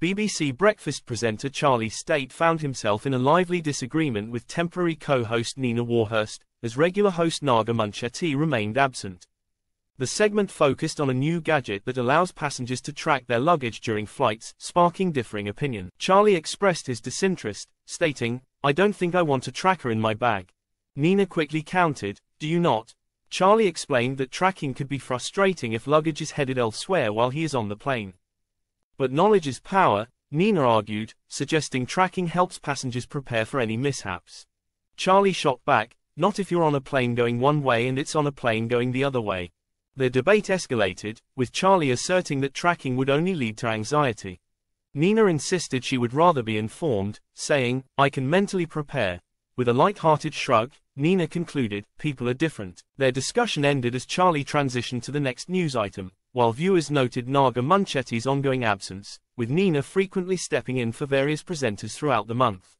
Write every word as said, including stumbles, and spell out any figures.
B B C Breakfast presenter Charlie Stayt found himself in a lively disagreement with temporary co-host Nina Warhurst, as regular host Naga Munchetty remained absent. The segment focused on a new gadget that allows passengers to track their luggage during flights, sparking differing opinion. Charlie expressed his disinterest, stating, "I don't think I want a tracker in my bag." Nina quickly countered, "Do you not?" Charlie explained that tracking could be frustrating if luggage is headed elsewhere while he is on the plane. But knowledge is power, Nina argued, suggesting tracking helps passengers prepare for any mishaps. Charlie shot back, "Not if you're on a plane going one way and it's on a plane going the other way." Their debate escalated, with Charlie asserting that tracking would only lead to anxiety. Nina insisted she would rather be informed, saying, "I can mentally prepare." With a light-hearted shrug, Nina concluded, "People are different." Their discussion ended as Charlie transitioned to the next news item, while viewers noted Naga Munchetty's ongoing absence, with Nina frequently stepping in for various presenters throughout the month.